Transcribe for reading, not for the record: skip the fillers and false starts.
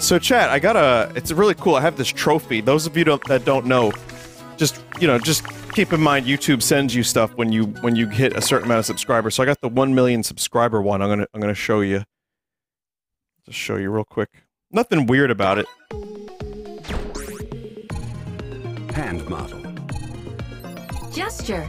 So chat, I got a, it's really cool, I have this trophy. Those of you that don't know, just, you know, just keep in mind YouTube sends you stuff when you hit a certain amount of subscribers. So I got the 1 million subscriber one. I'm gonna show you. Just show you real quick. Nothing weird about it. Hand model. Gesture.